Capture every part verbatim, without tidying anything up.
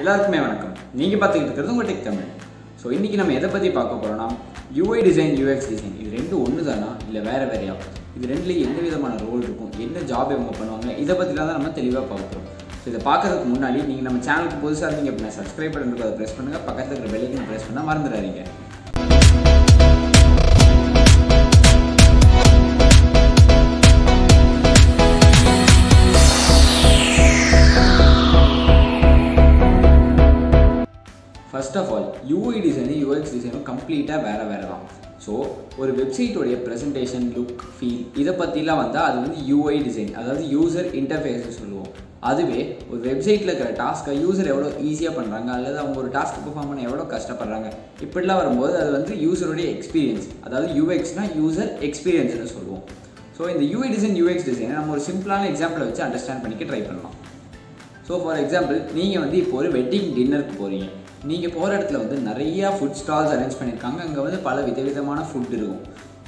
எல்லாருக்குமே வணக்கம். நீங்க பார்த்துக்கிட்டு இருக்கிறது உங்க டெக் தமிழ். ஸோ இன்னைக்கு நம்ம எதை பற்றி பார்க்க போகிறோம்னா, யூஐ டிசைன் யூஎக்ஸ் டிசைன் இது ரெண்டும் ஒன்று தானா இல்லை வேறு வேறையா, இது ரெண்டுலேயும் எந்த விதமான ரோல் இருக்கும், என்ன ஜாப் இவங்க பண்ணுவாங்க, இதை பற்றிலாம் தான் நம்ம தெளிவாக பார்க்குறோம். ஸோ இதை பார்க்கறதுக்கு முன்னாடி நீங்கள் நம்ம சேனலுக்கு புதுசாக இருந்தீங்க அப்படின்னா சப்ஸ்கிரைப் பண்ணுறதுக்கு அதை ப்ரெஸ் பண்ணுங்கள். பக்கத்தில் இருக்கிற பெல் ஐக்கனை ப்ரெஸ் பண்ணால் மறந்துடாதீங்க. First of all, UI design UX டிசைனும் கம்ப்ளீட்டாக வேறு வேறு தான். ஸோ ஒரு வெப்சைட்டோடைய ப்ரெசன்டேஷன், லுக், ஃபீல் இதை பற்றிலாம் வந்தால் அது வந்து யூஐ டிசைன், அதாவது யூசர் இன்டர்ஃபேஸ்ன்னு சொல்லுவோம். அதுவே ஒரு வெப்சைட்டில் இருக்கிற டாஸ்க்கை யூசர் எவ்வளோ ஈஸியாக பண்ணுறாங்க அல்லது அவங்க ஒரு டாஸ்க் பெர்ஃபார்ம் பண்ண எவ்வளோ கஷ்டப்படுறாங்க, இப்படிலாம் வரும்போது அது வந்து யூசருடைய எக்ஸ்பீரியன்ஸ், அதாவது யூஎக்ஸ்னா யூசர் எக்ஸ்பீரியன்ஸ்னு சொல்லுவோம். ஸோ இந்த யூஐ டிசைன் யூஎக்ஸ் டிசைனை நம்ம ஒரு சிம்பிளான எக்ஸாம்பிளை வச்சு அண்டர்ஸ்டாண்ட் பண்ணிக்க ட்ரை பண்ணலாம். ஸோ ஃபார் எக்ஸாம்பிள், நீங்கள் வந்து இப்போ ஒரு வெட்டிங் டின்னருக்கு போகிறீங்க. நீங்கள் போகிற இடத்துல வந்து நிறையா ஃபுட் ஸ்டால்ஸ் அரேஞ்ச் பண்ணியிருக்காங்க. அங்கே வந்து பல விதவிதமான ஃபுட் இருக்கும்.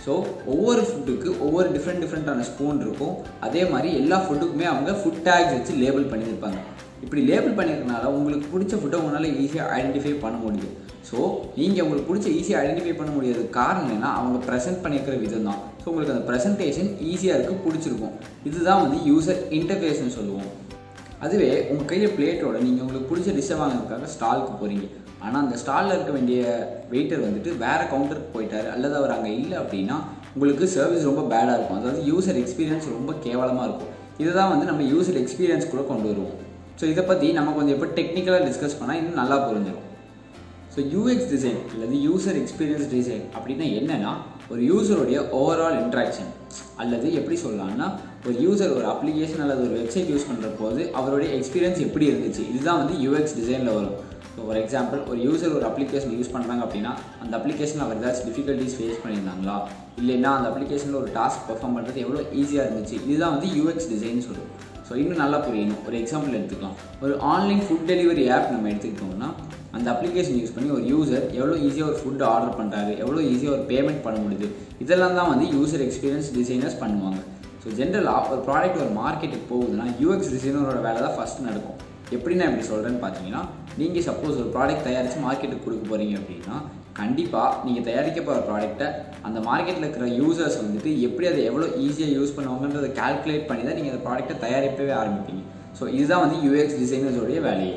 ஸோ ஒவ்வொரு ஃபுட்டுக்கு ஒவ்வொரு டிஃப்ரெண்ட் டிஃப்ரெண்ட்டான ஸ்பூன் இருக்கும். அதே மாதிரி எல்லா ஃபுட்டுக்குமே அவங்க ஃபுட் டேக்ஸ் வச்சு லேபிள் பண்ணியிருப்பாங்க. இப்படி லேபிள் பண்ணியிருக்கனால உங்களுக்கு பிடிச்ச ஃபுட்டை உங்களால் ஈஸியாக ஐடென்டிஃபை பண்ண முடியும். ஸோ நீங்கள் உங்களுக்கு பிடிச்ச ஈஸியாக ஐடென்டிஃபை பண்ண முடியாததுக்கு காரணம் என்னன்னா அவங்க ப்ரெசென்ட் பண்ணியிருக்கிற விதம் தான். ஸோ உங்களுக்கு அந்த ப்ரெசன்டேஷன் ஈஸியாக இருக்குது, பிடிச்சிருக்கும். இதுதான் வந்து யூசர் இன்டர்ஃபேஸ்ன்னு சொல்லுவோம். அதுவே உங்கள் கையில் பிளேட்டோட நீங்கள் உங்களுக்கு பிடிச்ச டிஷ்ஷை வாங்கிறதுக்காக ஸ்டாலுக்கு போகிறீங்க. ஆனால் அந்த ஸ்டாலில் இருக்க வேண்டிய வெயிட்டர் வந்துட்டு வேறு கவுண்டருக்கு போயிட்டார் அல்லது அவர் அங்கே இல்லை அப்படின்னா உங்களுக்கு சர்வீஸ் ரொம்ப பேடாக இருக்கும், அதாவது யூசர் எக்ஸ்பீரியன்ஸ் ரொம்ப கேவலமாக இருக்கும். இதுதான் வந்து நம்ம யூசர் எக்ஸ்பீரியன்ஸ் கூட கொண்டு வருவோம். ஸோ இதை பற்றி நம்ம கொஞ்சம் இப்போ டெக்னிக்கலாக டிஸ்கஸ் பண்ணால் இன்னும் நல்லா புரிஞ்சிடும். ஸோ யூஎக்ஸ் டிசைன் அல்லது யூசர் எக்ஸ்பீரியன்ஸ் டிசைன் அப்படின்னா என்னென்னா, ஒரு யூசருடைய ஓவரால் இன்ட்ராக்ஷன், அல்லது எப்படி சொல்லலாம்னா ஒரு யூசர் ஒரு அப்ளிகேஷன் அல்லது ஒரு வெப்சைட் யூஸ் பண்ணுற போது அவருடைய எக்ஸ்பீரியன்ஸ் எப்படி இருந்துச்சு, இதுதான் வந்து யூஎக்ஸ் டிசைனில் வரும். ஸோ ஃபார் எக்ஸாம்பிள், ஒரு யூசர் ஒரு அப்ளிகேஷன் யூஸ் பண்ணுறாங்க அப்படின்னா அந்த அப்ளிகேஷன் அவர் ஏதாச்சும் டிஃபிகல்ட்டிஸ் ஃபேஸ் பண்ணியிருந்தாங்களா, இல்லைன்னா அந்த அப்ளிகேஷனில் ஒரு டாஸ்க் பெர்ஃபார்ம் பண்ணுறது எவ்வளோ ஈஸியாக இருந்துச்சு, இதுதான் வந்து யூஎக்ஸ் டிசைன் சொல்லுவோம். ஸோ இன்னும் நல்லா புரியணும் ஒரு எக்ஸாம்பிள் எடுத்துக்கலாம். ஒரு ஆன்லைன் ஃபுட் டெலிவரி ஆப் நம்ம எடுத்துக்கிட்டோம்னா அந்த அப்ளிகேஷன் யூஸ் பண்ணி ஒரு யூசர் எவ்வளோ ஈஸியாக ஒரு ஃபுட்டு ஆர்டர் பண்ணுறாரு, எவ்வளோ ஈஸியாக ஒரு பேமெண்ட் பண்ண முடியுது, இதெல்லாம் தான் வந்து யூசர் எக்ஸ்பீரியன்ஸ் டிசைனர்ஸ் பண்ணுவாங்க. ஸோ ஜென்ரலாக ஒரு ப்ராடக்ட் ஒரு மார்க்கெட்டுக்கு போகுதுன்னா யூஎக்ஸ் டிசைனரோட வேலை தான் ஃபஸ்ட்டு நடக்கும். எப்படி நான் இப்படி சொல்கிறேன்னு பார்த்தீங்கன்னா, நீங்கள் சப்போஸ் ஒரு ப்ராடக்ட் தயாரித்து மார்க்கெட்டுக்கு கொடுக்க போகிறீங்க அப்படின்னா கண்டிப்பாக நீங்கள் தயாரிக்க போகிற ப்ராடக்ட்டை அந்த மார்க்கெட்டில் இருக்கிற யூசர்ஸ் வந்துட்டு எப்படி அதை எவ்வளோ ஈஸியாக யூஸ் பண்ணுவாங்கன்றதை கால்குலேட் பண்ணி தான் நீங்கள் அந்த ப்ராடக்ட்டை தயாரிப்பவே ஆரம்பிப்பீங்க. ஸோ இதுதான் வந்து யூஎக்ஸ் டிசைனர்ஸோடைய வேலையை.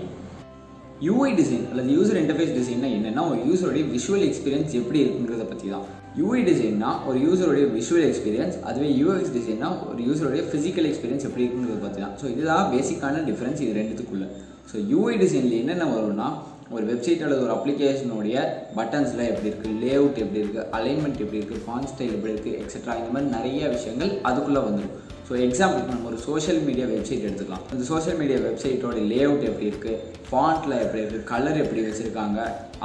யூஐ டிசைன் அல்லது யூசர் இன்டர்ஃபேஸ் டிசைன்னா என்னென்னா, ஒரு யூசருடைய விஷுவல் எக்ஸ்பீரியன்ஸ் எப்படி இருக்குங்கிறத பற்றி தான். யூஐ டிசைன்னா ஒரு யூசருடைய விஷுவல் எக்ஸ்பீரியன்ஸ், அதுவே யூஎக்ஸ் டிசைன்னா ஒரு யூசருடைய ஃபிசிக்கல் எக்ஸ்பீரியன்ஸ் எப்படி இருக்குங்கிறத பற்றி தான். ஸோ இதுதான் பேசிக்கான டிஃப்ரென்ஸ் இது ரெண்டுத்துக்குள்ளே. ஸோ யூஐ டிசைனில் என்னென்ன வரும்னா, ஒரு வெப்சைட் அல்லது ஒரு அப்ளிகேஷனுடைய பட்டன்ஸ்லாம் எப்படி இருக்குது, லேஅவுட் எப்படி இருக்குது, அலைன்மெண்ட் எப்படி இருக்குது, ஃபாண்ட் ஸ்டைல் எப்படி இருக்குது, எக்ஸட்ரா, இந்த மாதிரி நிறைய விஷயங்கள் அதுக்குள்ளே வந்துடும். ஸோ எக்ஸாம்பிளுக்கு நம்ம ஒரு சோஷியல் மீடியா வெப்சைட் எடுத்துக்கலாம். இந்த சோஷியல் மீடியா வெப்சைட்டோட லேஅவுட் எப்படி இருக்குது, ஃபாண்ட்டில் எப்படி இருக்குது, கலர் எப்படி வச்சுருக்காங்க,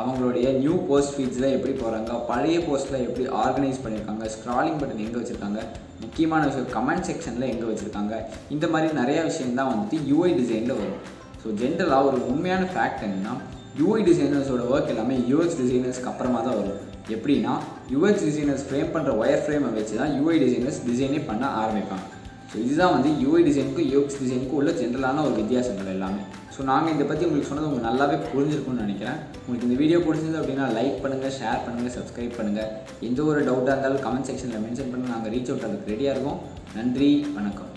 அவங்களுடைய நியூ போஸ்ட் ஃபீட்ஸ்லாம் எப்படி போகிறாங்க, பழைய போஸ்ட்லாம் எப்படி ஆர்கனைஸ் பண்ணியிருக்காங்க, ஸ்க்ராலிங் பட்டன் எங்கே வச்சுருக்காங்க, முக்கியமான விஷயம் கமெண்ட் செக்ஷனில் எங்கே வச்சுருக்காங்க, இந்த மாதிரி நிறையா விஷயந்தான் வந்துட்டு யூஐ டிசைனில் வரும். ஸோ ஜென்ரலாக ஒரு உண்மையான ஃபேக்ட் என்னென்னா, யூஐ டிசைனர்ஸோட ஒர்க் எல்லாமே யூஎக்ஸ் டிசைனர்ஸ்க்கு அப்புறமா தான் வரும். எப்படின்னா, யூஎக்ஸ் டிசைனர்ஸ் ஃப்ரேம் பண்ணுற ஒயர் ஃப்ரேமை வச்சு தான் யூஐ டிசைனர்ஸ் டிசைனே பண்ண ஆரம்பிப்பாங்க. ஸோ இதுதான் வந்து யூஐ டிசைனுக்கும் யூஎக்ஸ் டிசைனுக்கும் உள்ள ஜென்ரலான ஒரு வித்தியாசங்கள் எல்லாமே. ஸோ நாங்கள் இதை பற்றி உங்களுக்கு சொன்னது உங்களுக்கு நல்லாவே புரிஞ்சிருக்கும்னு நினைக்கிறேன். உங்களுக்கு இந்த வீடியோ பிடிச்சிருந்து அப்படின்னா லைக் பண்ணுங்கள், ஷேர் பண்ணுங்கள், சப்ஸ்கிரைப் பண்ணுங்கள். எந்த ஒரு டவுட்டாக இருந்தாலும் கமெண்ட் செக்ஷனில் மென்ஷன் பண்ணி நாங்கள் ரீச் அவுட் அதுக்கு ரெடியாக இருக்கோம். நன்றி, வணக்கம்.